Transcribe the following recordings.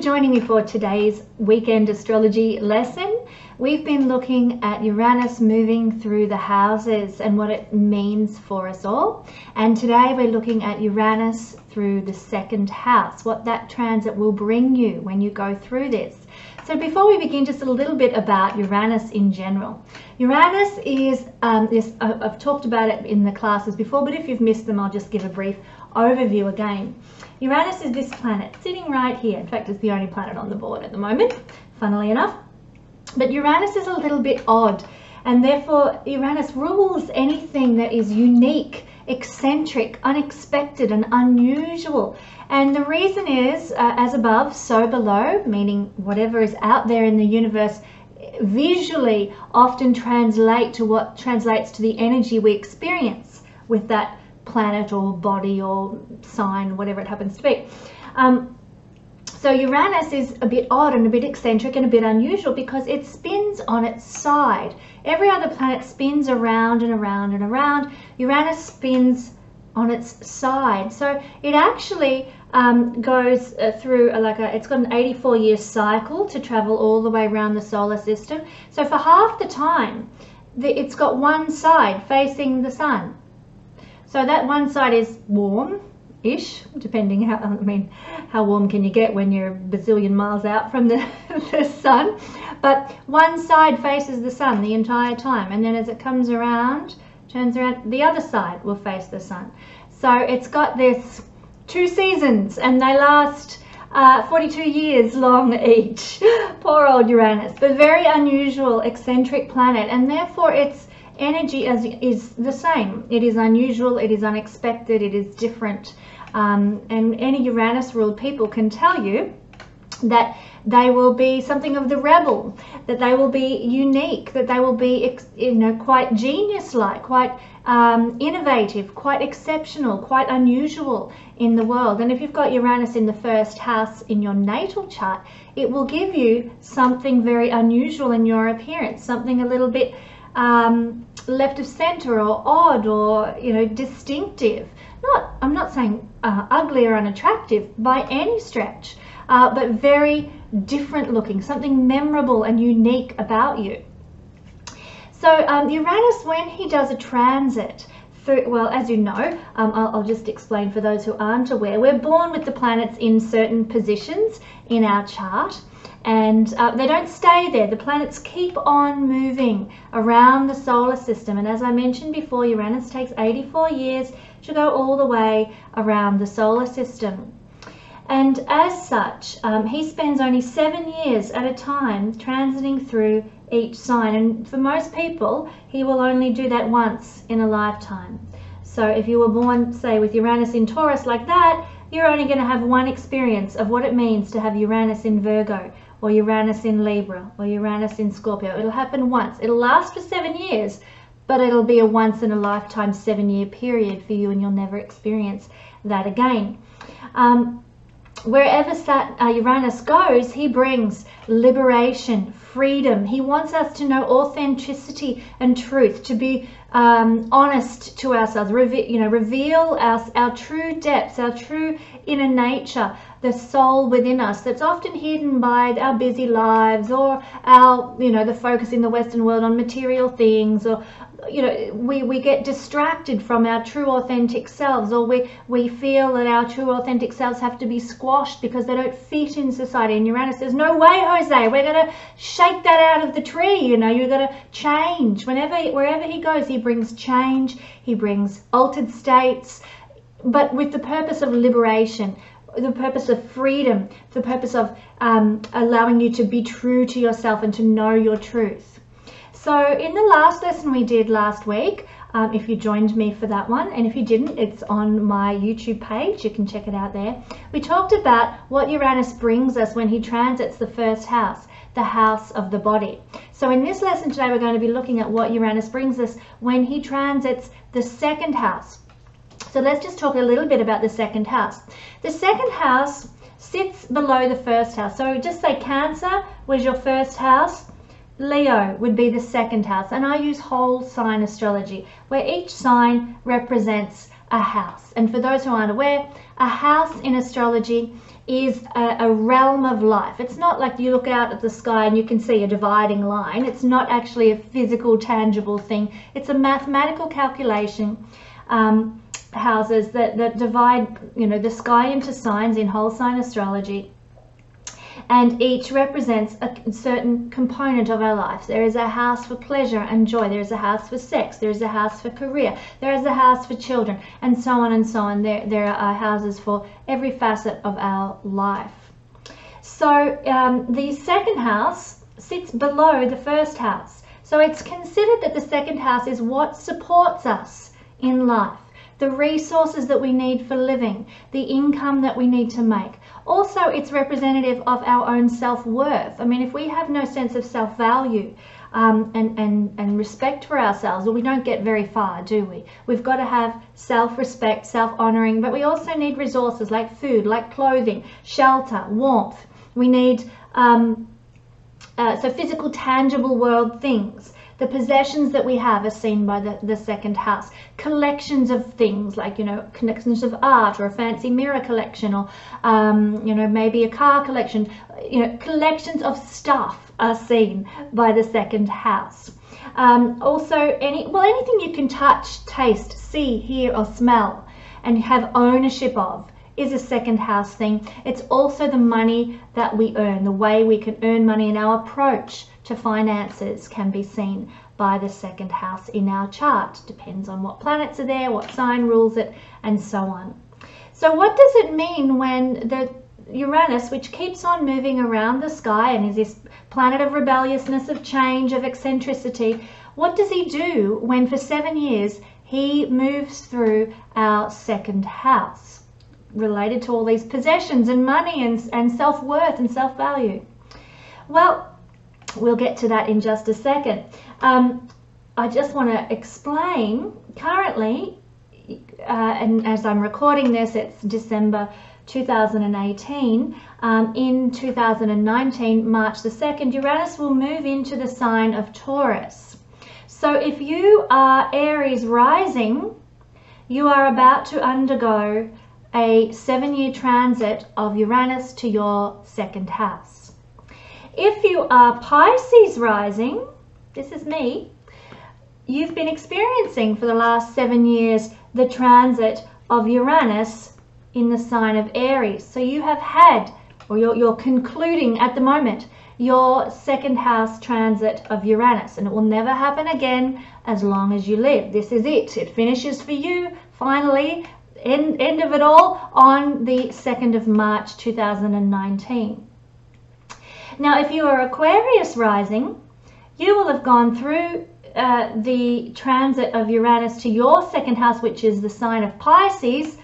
for joining me for today's weekend astrology lesson. We've been looking at Uranus moving through the houses and what it means for us all. And today we're looking at Uranus through the second house, what that transit will bring you when you go through this. So before we begin, just a little bit about Uranus in general. Uranus is, I've talked about it in the classes before, but if you've missed them, I'll just give a brief overview again. Uranus is this planet sitting right here. In fact, it's the only planet on the board at the moment, funnily enough. But Uranus is a little bit odd, and therefore Uranus rules anything that is unique, eccentric, unexpected and unusual. And the reason is, as above, so below, meaning whatever is out there in the universe visually often translates to the energy we experience with that planet or body or sign, whatever it happens to be. So Uranus is a bit odd and a bit eccentric and a bit unusual because it spins on its side. Every other planet spins around and around and around. Uranus spins on its side. So it actually goes through it's got an 84-year cycle to travel all the way around the solar system. So for half the time, it's got one side facing the sun. So that one side is warm-ish, depending how warm can you get when you're a bazillion miles out from the, the sun. But one side faces the sun the entire time. And then as it comes around, turns around, the other side will face the sun. So it's got this two seasons, and they last 42 years long each. Poor old Uranus, but very unusual, eccentric planet. And therefore its energy is the same. It is unusual, it is unexpected, it is different. And any Uranus ruled people can tell you that they will be something of the rebel, that they will be unique, that they will be, you know, quite genius-like, quite innovative, quite exceptional, quite unusual in the world. And if you've got Uranus in the first house in your natal chart, it will give you something very unusual in your appearance, something a little bit left of center or odd or, you know, distinctive. I'm not saying ugly or unattractive by any stretch, but very different looking, something memorable and unique about you. So Uranus, when he does a transit through, well, as you know, I'll just explain for those who aren't aware, we're born with the planets in certain positions in our chart. And they don't stay there. The planets keep on moving around the solar system. And as I mentioned before, Uranus takes 84 years to go all the way around the solar system. And as such, he spends only 7 years at a time transiting through each sign. And for most people, he will only do that once in a lifetime. So if you were born, say, with Uranus in Taurus like that, you're only going to have one experience of what it means to have Uranus in Virgo, or Uranus in Libra, or Uranus in Scorpio. It'll happen once. It'll last for 7 years, but it'll be a once in a lifetime 7 year period for you, and you'll never experience that again. Wherever Uranus goes, he brings liberation, freedom. He wants us to know authenticity and truth, to be honest to ourselves, reveal our true depths, our true inner nature, the soul within us that's often hidden by our busy lives or our, you know, the focus in the Western world on material things, or, you know, we get distracted from our true authentic selves, or we feel that our true authentic selves have to be squashed because they don't fit in society. And Uranus says, no way, Jose, we're going to shake that out of the tree. You know, you're going to change. Wherever he goes, he brings change, he brings altered states, but with the purpose of liberation, the purpose of freedom, the purpose of allowing you to be true to yourself and to know your truth. So in the last lesson we did last week, if you joined me for that one, and if you didn't, it's on my YouTube page, you can check it out there. We talked about what Uranus brings us when he transits the first house, the house of the body. So in this lesson today, we're going to be looking at what Uranus brings us when he transits the second house. So let's just talk a little bit about the second house. The second house sits below the first house. So just say Cancer was your first house, Leo would be the second house. And I use whole sign astrology, where each sign represents a house. And for those who aren't aware, a house in astrology is a realm of life. It's not like you look out at the sky and you can see a dividing line. It's not actually a physical, tangible thing. It's a mathematical calculation. Houses that divide, you know, the sky into signs in whole sign astrology, and each represents a certain component of our lives. There is a house for pleasure and joy. There is a house for sex. There is a house for career. There is a house for children, and so on and so on. There are houses for every facet of our life. So the second house sits below the first house. So it's considered that the second house is what supports us in life. The resources that we need for living, the income that we need to make. Also, it's representative of our own self-worth. I mean, if we have no sense of self-value and respect for ourselves, well, we don't get very far, do we? We've got to have self-respect, self-honoring, but we also need resources like food, like clothing, shelter, warmth. We need so physical, tangible world things. The possessions that we have are seen by the second house. Collections of things, like, you know, collections of art, or a fancy mirror collection, or you know, maybe a car collection. You know, collections of stuff are seen by the second house. Also, anything you can touch, taste, see, hear, or smell, and have ownership of, is a second house thing. It's also the money that we earn, the way we can earn money, and our approach to finances can be seen by the second house in our chart. Depends on what planets are there, what sign rules it, and so on. So what does it mean when the Uranus, which keeps on moving around the sky and is this planet of rebelliousness, of change, of eccentricity, what does he do when for 7 years he moves through our second house, related to all these possessions and money and self-worth and self-value? Well, we'll get to that in just a second. I just want to explain currently, and as I'm recording this, it's December 2018. In 2019, March the 2nd, Uranus will move into the sign of Taurus. So if you are Aries rising, you are about to undergo a 7-year transit of Uranus to your second house. If you are Pisces rising, this is me, you've been experiencing for the last 7 years the transit of Uranus in the sign of Aries. So you have had, or you're concluding at the moment, your second house transit of Uranus, and it will never happen again as long as you live. This is it. It finishes for you finally. End of it all on the 2nd of March 2019. Now, if you are Aquarius rising, you will have gone through the transit of Uranus to your second house, which is the sign of Pisces,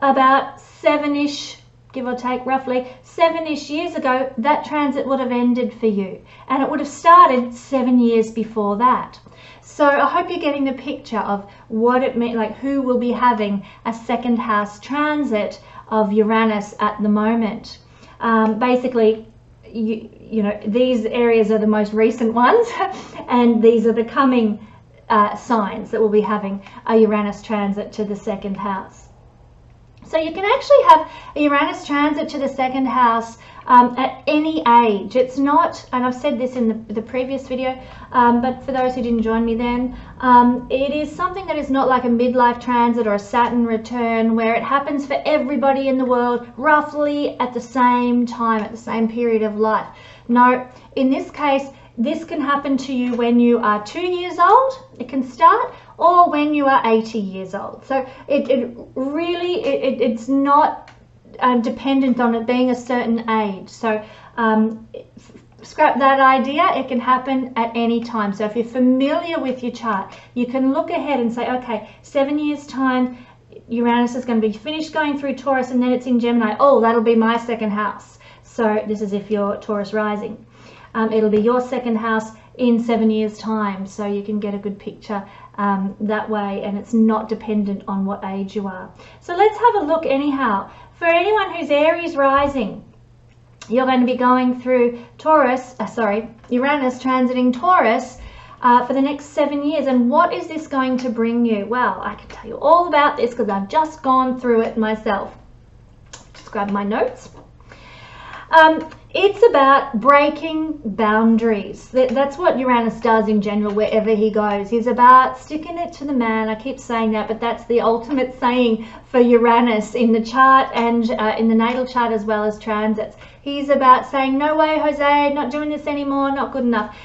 about 7-ish, give or take roughly, 7-ish years ago. That transit would have ended for you, and it would have started 7 years before that. So I hope you're getting the picture of what it means, like who will be having a second house transit of Uranus at the moment. Basically, you know, these areas are the most recent ones, and these are the coming signs that will be having a Uranus transit to the second house. So you can actually have a Uranus transit to the second house at any age. It's not, and I've said this in the previous video, but for those who didn't join me then, it is something that is not like a midlife transit or a Saturn return, where it happens for everybody in the world roughly at the same time, at the same period of life. No, in this case, this can happen to you when you are 2 years old, it can start, or when you are 80 years old. So it's not dependent on it being a certain age. So scrap that idea, it can happen at any time. So if you're familiar with your chart, you can look ahead and say, okay, 7 years time, Uranus is going to be finished going through Taurus, and then it's in Gemini. Oh, that'll be my second house. So this is if you're Taurus rising. It'll be your second house in 7 years time, so you can get a good picture that way, and it's not dependent on what age you are. So let's have a look anyhow. For anyone who's Aries rising, you're going to be going through Uranus transiting Taurus for the next 7 years. And what is this going to bring you? Well, I can tell you all about this because I've just gone through it myself. Just grab my notes. It's about breaking boundaries. That's what Uranus does in general wherever he goes. He's about sticking it to the man. I keep saying that, but that's the ultimate saying for Uranus in the chart and in the natal chart as well as transits. He's about saying, no way, Jose, not doing this anymore, not good enough.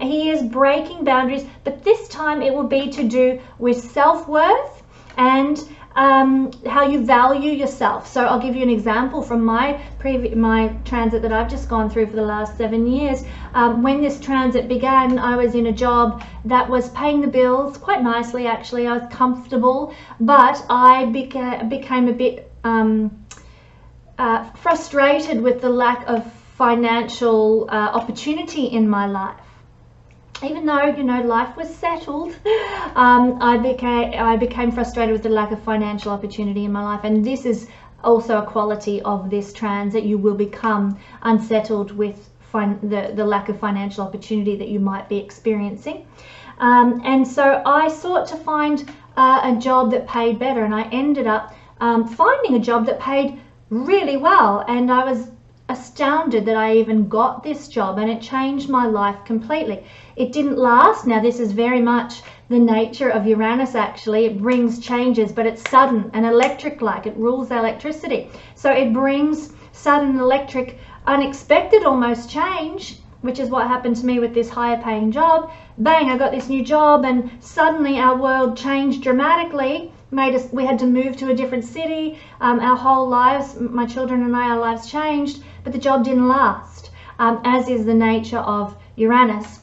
He is breaking boundaries, but this time it will be to do with self-worth and how you value yourself. So I'll give you an example from my transit that I've just gone through for the last 7 years. When this transit began, I was in a job that was paying the bills quite nicely, actually. I was comfortable, but I became a bit frustrated with the lack of financial opportunity in my life. Even though, you know, life was settled, I became frustrated with the lack of financial opportunity in my life. And this is also a quality of this transit. You will become unsettled with the lack of financial opportunity that you might be experiencing. And so I sought to find a job that paid better, and I ended up finding a job that paid really well. And I was astounded that I even got this job, and it changed my life completely. It didn't last. Now, this is very much the nature of Uranus, actually. It brings changes, but it's sudden and electric, like it rules electricity. So it brings sudden, electric, unexpected almost change, which is what happened to me with this higher paying job. Bang, I got this new job, and suddenly our world changed dramatically. We had to move to a different city. Our whole lives, my children and I, our lives changed, but the job didn't last, as is the nature of Uranus.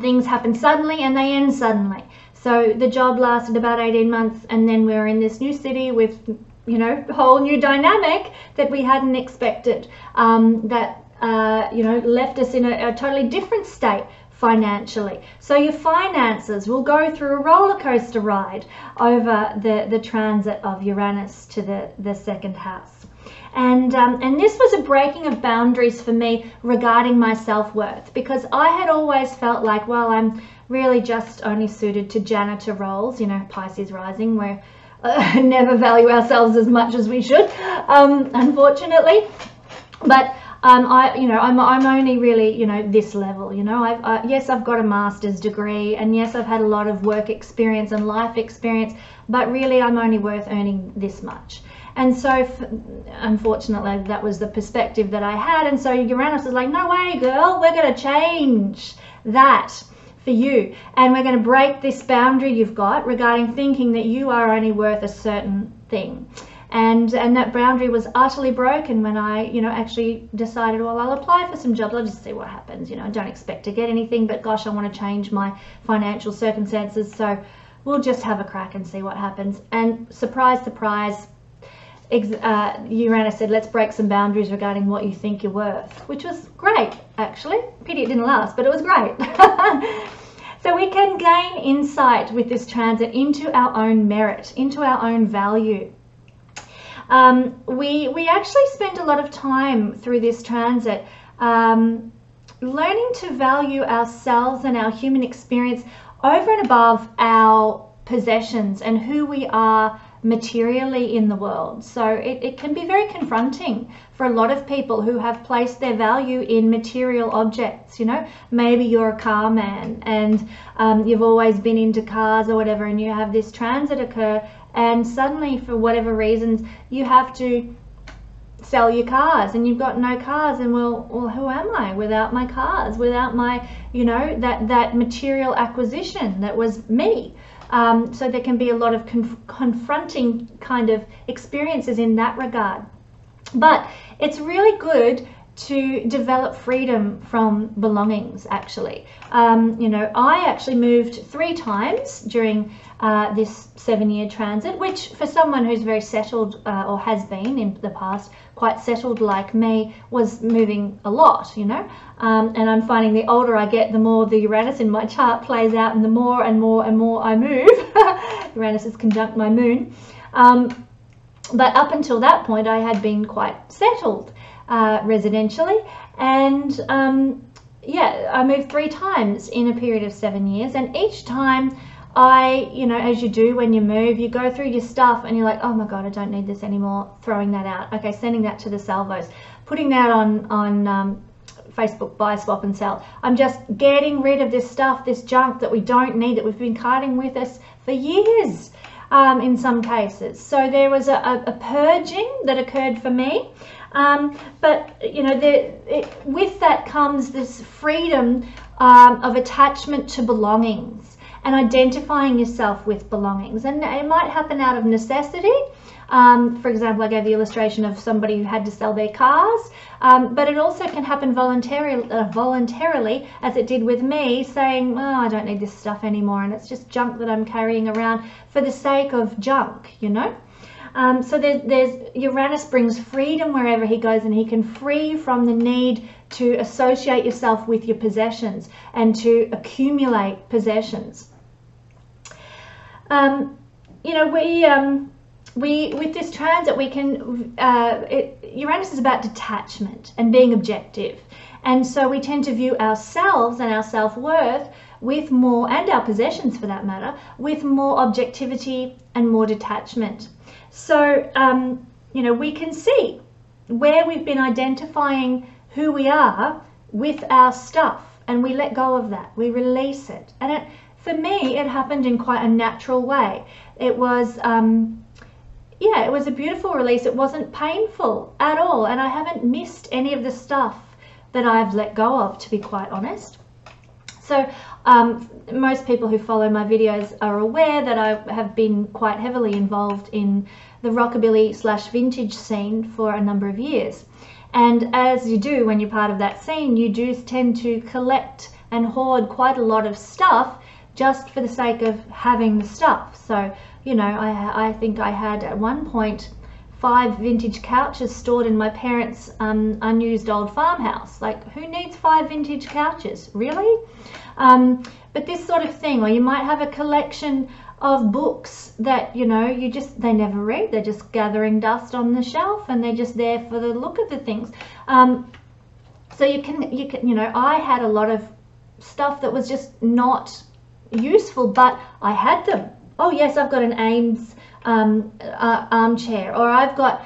Things happen suddenly and they end suddenly. So the job lasted about 18 months, and then we were in this new city with, you know, a whole new dynamic that we hadn't expected, that, you know, left us in a totally different state financially. So your finances will go through a roller coaster ride over the transit of Uranus to the second house. And this was a breaking of boundaries for me regarding my self-worth, because I had always felt like, well, I'm really just only suited to janitor roles, you know, Pisces rising, where never value ourselves as much as we should, unfortunately. But I'm only really, you know, this level, you know, yes, I've got a master's degree, and yes, I've had a lot of work experience and life experience, but really I'm only worth earning this much. And so unfortunately, that was the perspective that I had. And so Uranus is like, no way, girl, we're going to change that for you. And we're going to break this boundary you've got regarding thinking that you are only worth a certain thing. And that boundary was utterly broken when I, you know, actually decided, well, I'll apply for some jobs. I'll just see what happens. You know, I don't expect to get anything, but gosh, I want to change my financial circumstances. So we'll just have a crack and see what happens. And surprise, surprise, Uranus said, let's break some boundaries regarding what you think you're worth, which was great, actually. Pity it didn't last, but it was great. So we can gain insight with this transit into our own merit, into our own value. We actually spend a lot of time through this transit learning to value ourselves and our human experience over and above our possessions and who we are materially in the world. So it can be very confronting for a lot of people who have placed their value in material objects. You know, maybe you're a car man and you've always been into cars or whatever, and you have this transit occur, and suddenly, for whatever reasons, you have to sell your cars, and you've got no cars, and well, who am I without my cars, without my, you know, that material acquisition that was me. So there can be a lot of confronting kind of experiences in that regard. But it's really good to develop freedom from belongings, actually. You know, I actually moved 3 times during this 7-year transit, which for someone who's very settled or has been in the past quite settled like me, was moving a lot, you know. And I'm finding the older I get, the more the Uranus in my chart plays out, and the more and more and more I move. Uranus is conjunct my moon. But up until that point, I had been quite settled residentially, and yeah, I moved 3 times in a period of 7 years, and each time I, you know, as you do when you move, you go through your stuff and you're like, oh my God, I don't need this anymore, throwing that out. Okay, sending that to the salvos, putting that on Facebook, buy, swap and sell. I'm just getting rid of this stuff, this junk that we don't need, that we've been carting with us for years in some cases. So there was a purging that occurred for me. But, you know, with that comes this freedom of attachment to belongings and identifying yourself with belongings. And it might happen out of necessity. For example, I gave the illustration of somebody who had to sell their cars, but it also can happen voluntarily, as it did with me, saying, oh, I don't need this stuff anymore, and it's just junk that I'm carrying around for the sake of junk, you know. So there's Uranus brings freedom wherever he goes, and he can free from the need to associate yourself with your possessions and to accumulate possessions. You know, we with this transit, we can Uranus is about detachment and being objective, and so we tend to view ourselves and our self-worth with more, and our possessions for that matter, with more objectivity and more detachment. So, you know, we can see where we've been identifying who we are with our stuff, and we let go of that, we release it. And it, for me, it happened in quite a natural way. It was, yeah, it was a beautiful release. It wasn't painful at all, and I haven't missed any of the stuff that I've let go of, to be quite honest. So most people who follow my videos are aware that I have been quite heavily involved in the rockabilly / vintage scene for a number of years. And as you do when you're part of that scene, you do tend to collect and hoard quite a lot of stuff just for the sake of having the stuff. So, you know, I think I had at one point 5 vintage couches stored in my parents' unused old farmhouse. Like, who needs 5 vintage couches, really? But this sort of thing, or you might have a collection of books that, you know, you just, they never read, they're just gathering dust on the shelf and they're just there for the look of the things. So you know, I had a lot of stuff that was just not useful, but I had them. Oh yes, I've got an Ames armchair, or I've got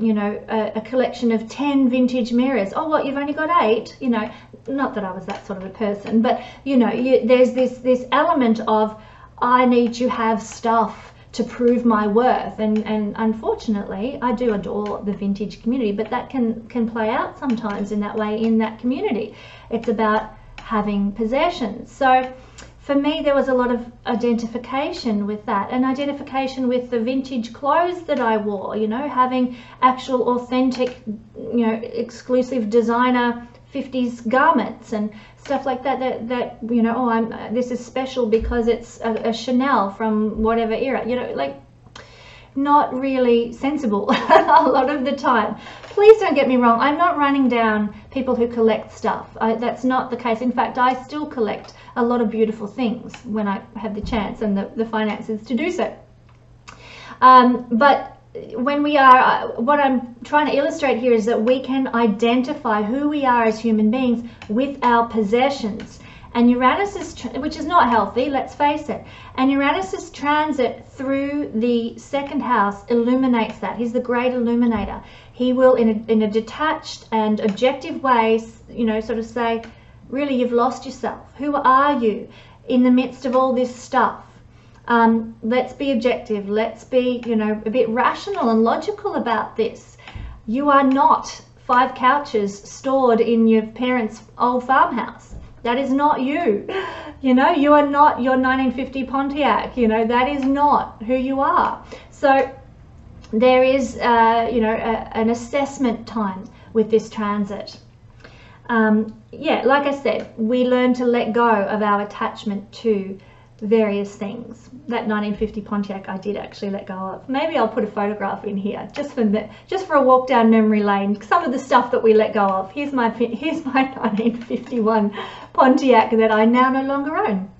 you know, a collection of 10 vintage mirrors. Oh, what, you've only got 8? You know, not that I was that sort of a person, but you know, there's this element of, I need to have stuff to prove my worth, and unfortunately, I do adore the vintage community, but that can play out sometimes in that way in that community. It's about having possessions. So for me, there was a lot of identification with that, and identification with the vintage clothes that I wore, you know, having actual authentic, you know, exclusive designer 50s garments and stuff like that, that you know, oh, this is special because it's a Chanel from whatever era, you know, like, not really sensible a lot of the time. Please don't get me wrong, I'm not running down people who collect stuff. That's not the case. In fact, I still collect a lot of beautiful things when I have the chance and the finances to do so. But when we are, what I'm trying to illustrate here is that we can identify who we are as human beings with our possessions. And Uranus's, which is not healthy, let's face it, and Uranus's transit through the 2nd house illuminates that. He's the great illuminator. He will, in a detached and objective way, you know, sort of say, really, you've lost yourself. Who are you in the midst of all this stuff? Let's be objective. Let's be, you know, a bit rational and logical about this. You are not 5 couches stored in your parents' old farmhouse. That is not you. You know, you are not your 1950 Pontiac. You know, that is not who you are. So there is, you know, an assessment time with this transit. Yeah, like I said, we learn to let go of our attachment to various things. That 1950 Pontiac I did actually let go of. Maybe I'll put a photograph in here just for a walk down memory lane. Some of the stuff that we let go of. Here's my 1951 Pontiac that I now no longer own.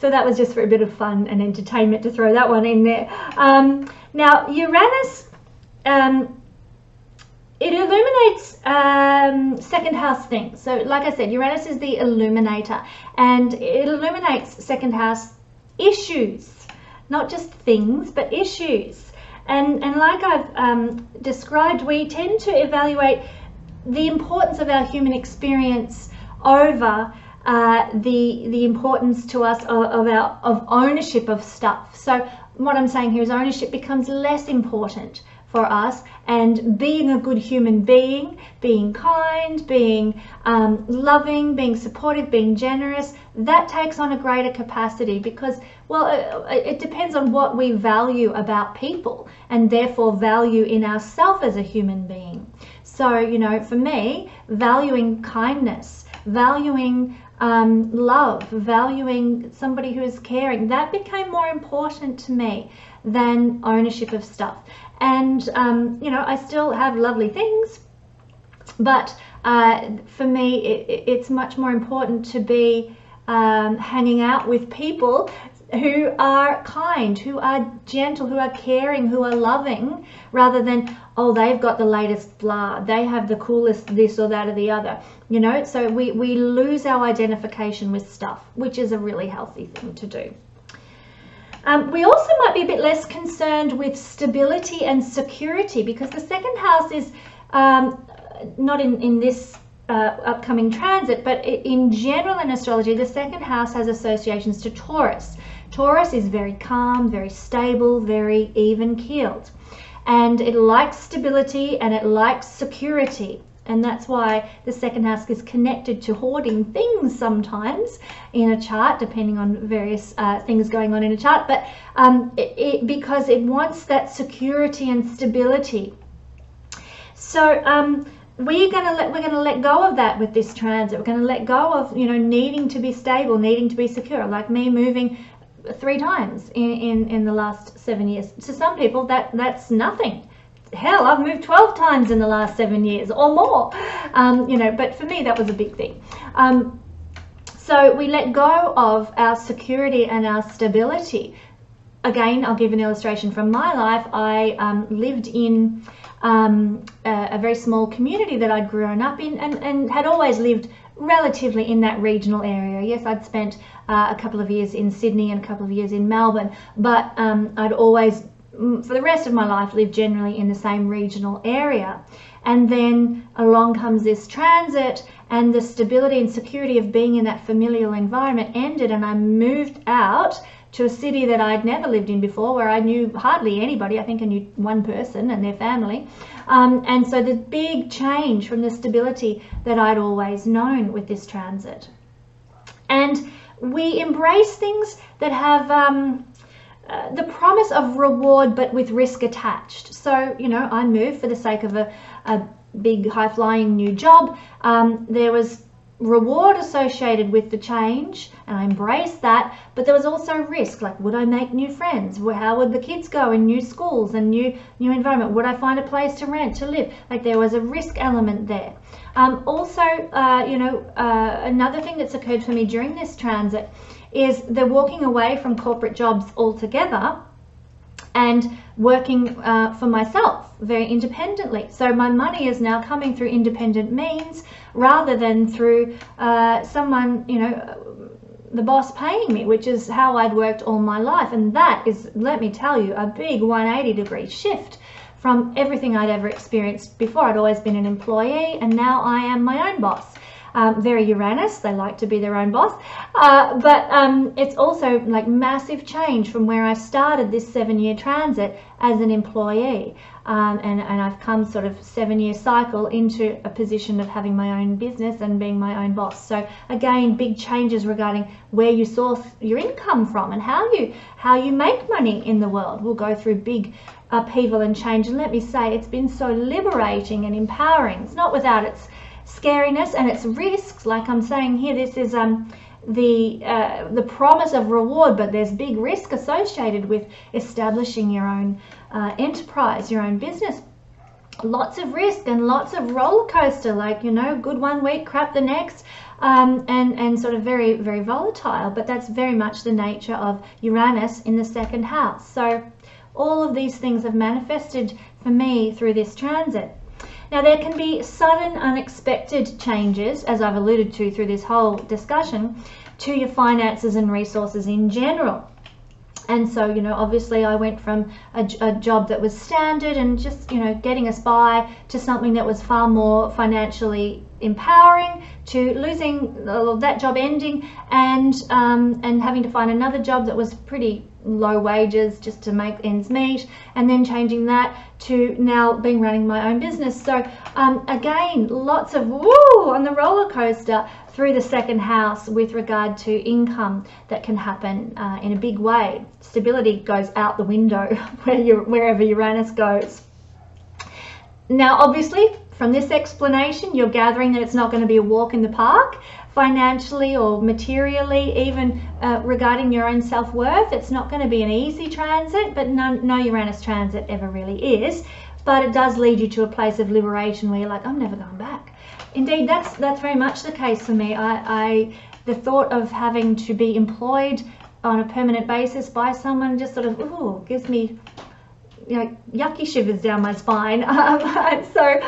So that was just for a bit of fun and entertainment to throw that one in there. Now Uranus, it illuminates second house things. So like I said, Uranus is the illuminator, and it illuminates second house issues, not just things, but issues. And like I've described, we tend to evaluate the importance of our human experience over the importance to us of ownership of stuff. So what I'm saying here is ownership becomes less important for us, and being a good human being, being kind, being loving, being supportive, being generous, that takes on a greater capacity because, well, it depends on what we value about people and therefore value in ourselves as a human being. So, you know, for me, valuing kindness, valuing love, valuing somebody who is caring, that became more important to me than ownership of stuff. And, you know, I still have lovely things, but for me, it's much more important to be hanging out with people who are kind, who are gentle, who are caring, who are loving, rather than, oh, they've got the latest blah, they have the coolest this or that or the other, you know. So we lose our identification with stuff, which is a really healthy thing to do. We also might be a bit less concerned with stability and security because the second house is not in this upcoming transit, but in general in astrology, the second house has associations to Taurus. Taurus is very calm, very stable, very even-keeled, and it likes stability and it likes security. And that's why the second house is connected to hoarding things sometimes in a chart, depending on various things going on in a chart, but because it wants that security and stability. So we're going to let go of that with this transit. We're going to let go of, you know, needing to be stable, needing to be secure, like me moving 3 times in the last 7 years. To some people, that's nothing. Hell, I've moved 12 times in the last 7 years or more, you know, but for me that was a big thing. So we let go of our security and our stability. Again, I'll give an illustration from my life. I lived in a very small community that I'd grown up in, and had always lived relatively in that regional area. Yes, I'd spent a couple of years in Sydney and a couple of years in Melbourne, but I'd always, for the rest of my life, lived generally in the same regional area. And then along comes this transit, and the stability and security of being in that familial environment ended, and I moved out to a city that I'd never lived in before, where I knew hardly anybody. I think I knew one person and their family. And so the big change from the stability that I'd always known with this transit. And we embrace things that have the promise of reward, but with risk attached. So, you know, I moved for the sake of a big high-flying new job. There was reward associated with the change, and I embraced that, but there was also risk, like would I make new friends? How would the kids go in new schools and new environment? Would I find a place to rent, to live? Like there was a risk element there. Also, you know, another thing that's occurred for me during this transit is they're walking away from corporate jobs altogether and working for myself very independently. So my money is now coming through independent means rather than through someone, you know, the boss paying me, which is how I'd worked all my life. And that is, let me tell you, a big 180-degree shift from everything I'd ever experienced before. I'd always been an employee, and now I am my own boss. Very Uranus, they like to be their own boss, but it's also like massive change from where I started this 7-year transit as an employee, and I've come sort of 7-year cycle into a position of having my own business and being my own boss. So again, big changes regarding where you source your income from and how you make money in the world. We'll go through big upheaval and change, and let me say, it's been so liberating and empowering. It's not without its scariness and its risks. Like I'm saying here, this is the promise of reward, but there's big risk associated with establishing your own enterprise, your own business. Lots of risk and lots of roller coaster, like, you know, good one week, crap the next. and sort of very, very volatile, but that's very much the nature of Uranus in the second house. So all of these things have manifested for me through this transit. Now, there can be sudden, unexpected changes, as I've alluded to through this whole discussion, to your finances and resources in general. And so, you know, obviously I went from a job that was standard and just, you know, getting us by, to something that was far more financially empowering, to losing that job, ending, and having to find another job that was pretty low wages just to make ends meet, and then changing that to now being running my own business. So again, lots of woo on the roller coaster through the second house with regard to income that can happen in a big way. Stability goes out the window wherever Uranus goes. Now, obviously, from this explanation, you're gathering that it's not going to be a walk in the park, financially or materially, even regarding your own self-worth. It's not going to be an easy transit, but no Uranus transit ever really is. But it does lead you to a place of liberation where you're like, I'm never going back. Indeed, that's very much the case for me. The thought of having to be employed on a permanent basis by someone just sort of, ooh, gives me, you know, yucky shivers down my spine. So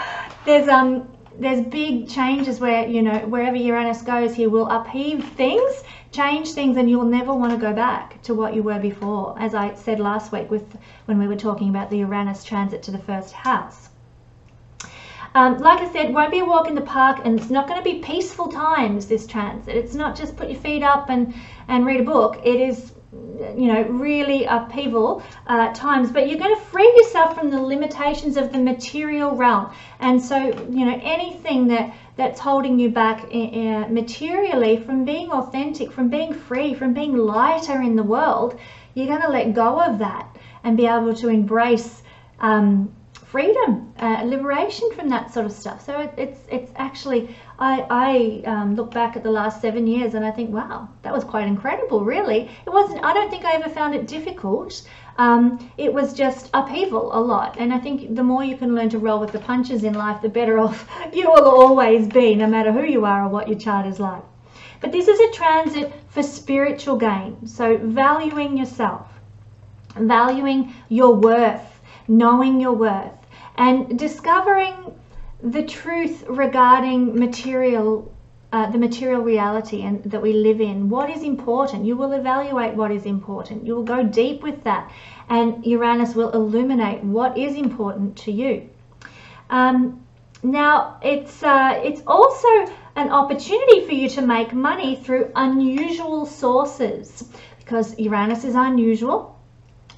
there's big changes where, you know, wherever Uranus goes, he will upheave things, change things, and you'll never want to go back to what you were before, as I said last week when we were talking about the Uranus transit to the first house. Like I said, won't be a walk in the park, and it's not going to be peaceful times, this transit. It's not just put your feet up and read a book. It is, you know, really upheaval times, but you're going to free yourself from the limitations of the material realm. And so, you know, anything that's holding you back materially from being authentic, from being free, from being lighter in the world, you're going to let go of that and be able to embrace freedom, liberation from that sort of stuff. So it's actually, I look back at the last 7 years and I think, wow, that was quite incredible, really. It wasn't, I don't think I ever found it difficult. It was just upheaval a lot. And I think the more you can learn to roll with the punches in life, the better off you will always be, no matter who you are or what your chart is like. But this is a transit for spiritual gain. So valuing yourself, valuing your worth, knowing your worth, and discovering the truth regarding material, the material reality and that we live in. What is important? You will evaluate what is important. You will go deep with that, and Uranus will illuminate what is important to you. Now, it's also an opportunity for you to make money through unusual sources, because Uranus is unusual.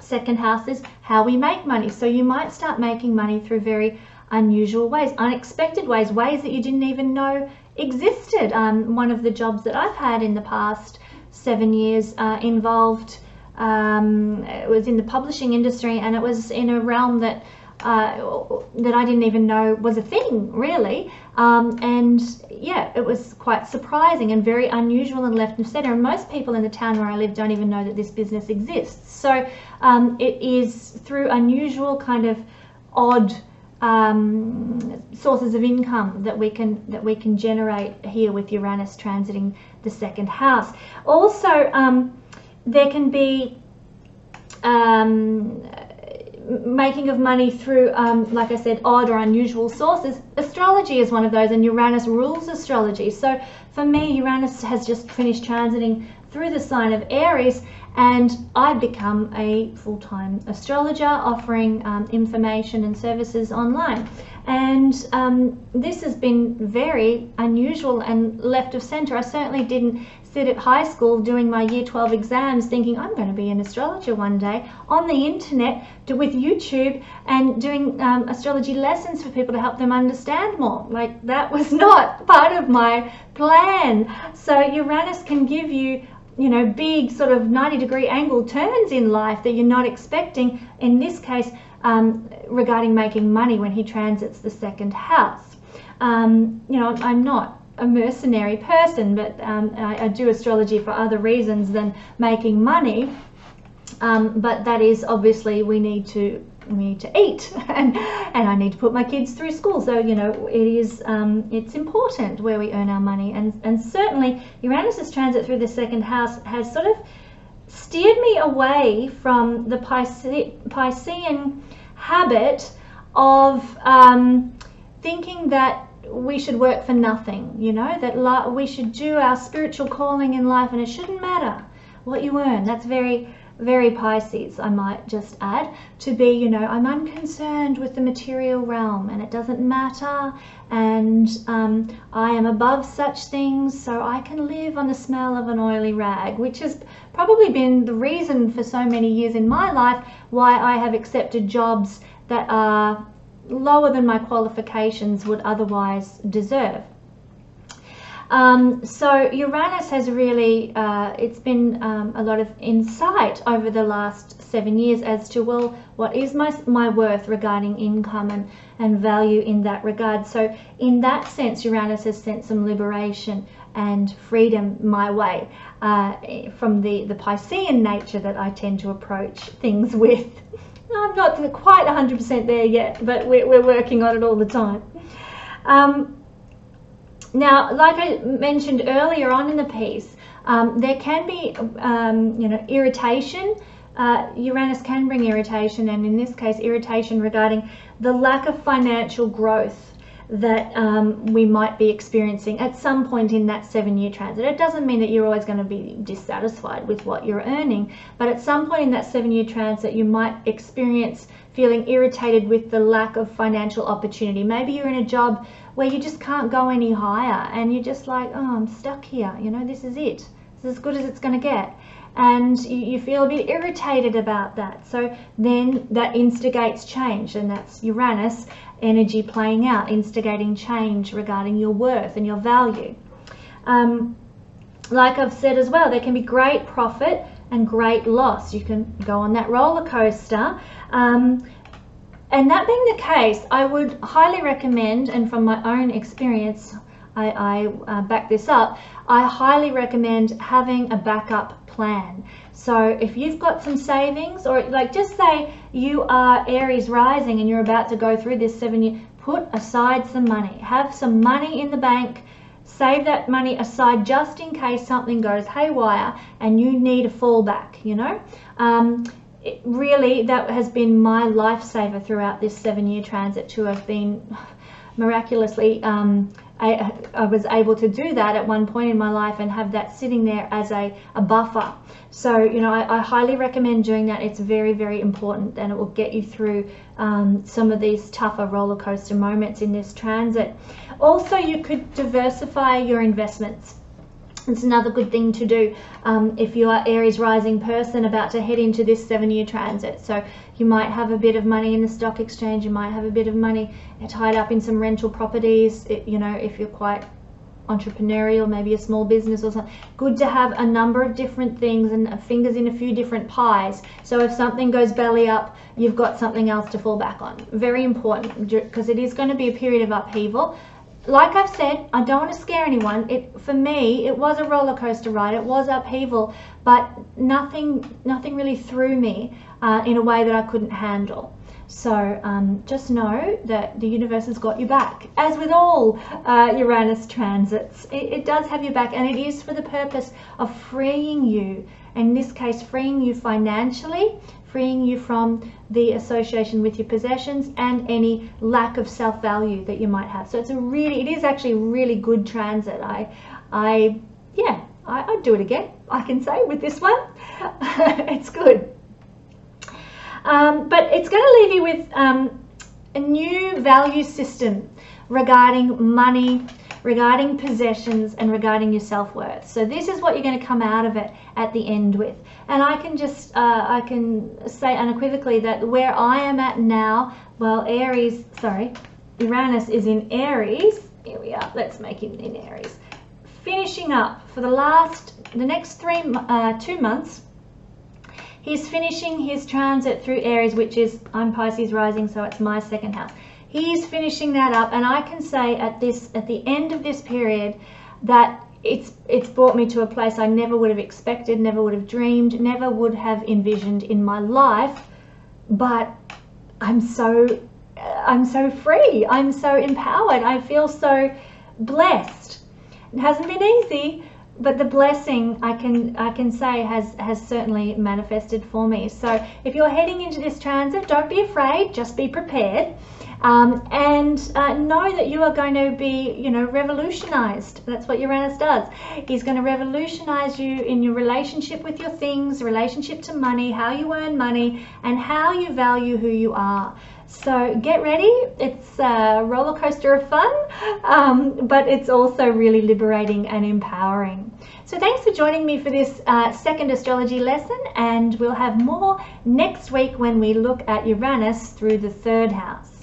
Second house is how we make money. So you might start making money through very unusual ways, unexpected ways, ways that you didn't even know existed. One of the jobs that I've had in the past 7 years involved, it was in the publishing industry, and it was in a realm that I didn't even know was a thing, really. And yeah, it was quite surprising and very unusual and left and center. And most people in the town where I live don't even know that this business exists. So it is through unusual, kind of odd sources of income that we can generate here with Uranus transiting the second house. Also, there can be making of money through, like I said, odd or unusual sources. Astrology is one of those, and Uranus rules astrology. So for me, Uranus has just finished transiting through the sign of Aries, and I've become a full-time astrologer, offering information and services online. And this has been very unusual and left of center. I certainly didn't sit at high school doing my year 12 exams thinking I'm going to be an astrologer one day, on the internet with YouTube and doing astrology lessons for people to help them understand more. Like, that was not part of my plan. So Uranus can give you, you know, big sort of 90-degree angle turns in life that you're not expecting, in this case regarding making money when he transits the second house. You know, I'm not a mercenary person, but I do astrology for other reasons than making money, but that is obviously, we need to need to eat and I need to put my kids through school. So, you know, it is, it's important where we earn our money. And certainly Uranus's transit through the second house has sort of steered me away from the Piscean habit of thinking that we should work for nothing, you know, that we should do our spiritual calling in life and it shouldn't matter what you earn. That's very, very Pisces, I might just add, to be, you know, I'm unconcerned with the material realm and it doesn't matter, and I am above such things, so I can live on the smell of an oily rag, which has probably been the reason for so many years in my life why I have accepted jobs that are lower than my qualifications would otherwise deserve. So Uranus has really, it's been a lot of insight over the last 7 years as to, well, what is my worth regarding income and value in that regard. So in that sense, Uranus has sent some liberation and freedom my way from the Piscean nature that I tend to approach things with. I'm not quite 100% there yet, but we're working on it all the time. Now, like I mentioned earlier on in the piece, there can be, you know, irritation. Uranus can bring irritation, and in this case, irritation regarding the lack of financial growth that we might be experiencing at some point in that 7-year transit. It doesn't mean that you're always going to be dissatisfied with what you're earning, but at some point in that 7-year transit, you might experience feeling irritated with the lack of financial opportunity. Maybe you're in a job where you just can't go any higher and you're just like, oh, I'm stuck here. You know, this is it. This is as good as it's going to get. And you feel a bit irritated about that. So then that instigates change, and that's Uranus energy playing out, instigating change regarding your worth and your value. Like I've said as well, there can be great profit and great loss. You can go on that roller coaster. And that being the case, I would highly recommend, and from my own experience, I back this up, I highly recommend having a backup plan. So if you've got some savings, or like just say you are Aries rising and you're about to go through this 7-year, put aside some money, have some money in the bank, save that money aside just in case something goes haywire and you need a fallback, you know. Really, that has been my lifesaver throughout this 7-year transit to have been miraculously, I was able to do that at one point in my life and have that sitting there as a buffer. So, you know, I highly recommend doing that. It's very, very important, and it will get you through some of these tougher roller coaster moments in this transit. Also, you could diversify your investments. It's another good thing to do if you are Aries rising person about to head into this 7-year transit. So you might have a bit of money in the stock exchange, you might have a bit of money tied up in some rental properties, you know, if you're quite entrepreneurial, maybe a small business or something. Good to have a number of different things and fingers in a few different pies. So if something goes belly up, you've got something else to fall back on. Very important, because it is going to be a period of upheaval. Like I've said, I don't want to scare anyone. For me, it was a roller coaster ride. It was upheaval, but nothing really threw me in a way that I couldn't handle. So just know that the universe has got your back. As with all Uranus transits, it does have your back, and it is for the purpose of freeing you. In this case, freeing you financially, freeing you from the association with your possessions and any lack of self-value that you might have. So it's it is actually a really good transit. I'd do it again, I can say, with this one. It's good. But it's going to leave you with a new value system regarding money, regarding possessions, and regarding your self-worth. So this is what you're going to come out of it at the end with. And I can just, I can say unequivocally that where I am at now, well, Uranus is in Aries. Here we are. Let's make him in Aries. Finishing up for the next 2 months, he's finishing his transit through Aries, which is, I'm Pisces rising, so it's my second house. He's finishing that up, and I can say at the end of this period that it's brought me to a place I never would have expected, never would have dreamed, never would have envisioned in my life, but I'm so free, I'm so empowered, I feel so blessed. It hasn't been easy, but the blessing I can say has certainly manifested for me. So if you're heading into this transit, don't be afraid, just be prepared, and know that you are going to be, revolutionized. That's what Uranus does. He's going to revolutionize you in your relationship with your things, relationship to money, how you earn money, and how you value who you are. So get ready. It's a roller coaster of fun, but it's also really liberating and empowering. So thanks for joining me for this second astrology lesson, and we'll have more next week when we look at Uranus through the 3rd house.